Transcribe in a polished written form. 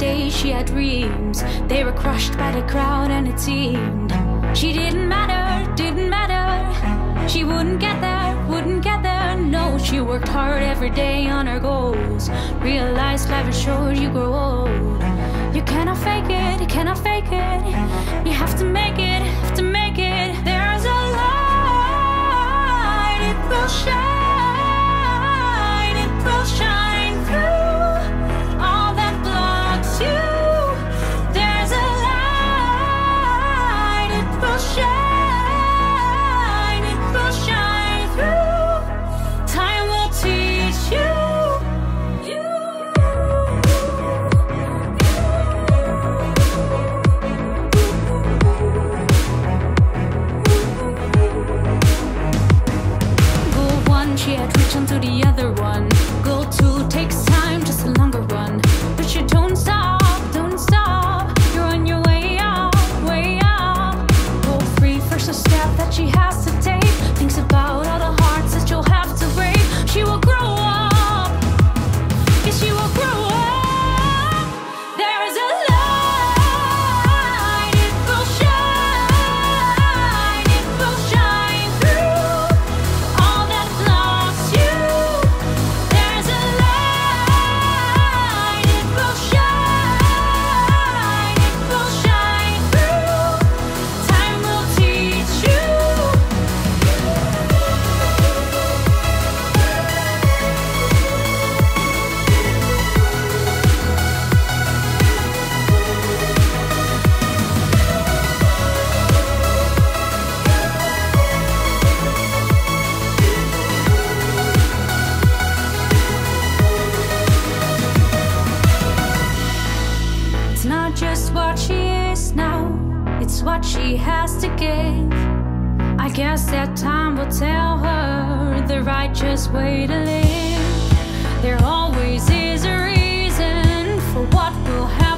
day she had dreams. They were crushed by the crowd and it seemed she didn't matter. She wouldn't get there. No, she worked hard every day on her goals. Realized life is short, you grow old. You cannot fake it, You have to make it, There's a light, it will shine, through. She had reached onto the other one. Goal two takes time, just a longer run. But she don't stop, You're on your way up, Goal three, first a step that she has to take. Thinks about all the hearts that you'll have to break. She will grow up. Yeah, she will grow up. What she has to give, I guess that time will tell her the righteous way to live. There always is a reason for what will happen.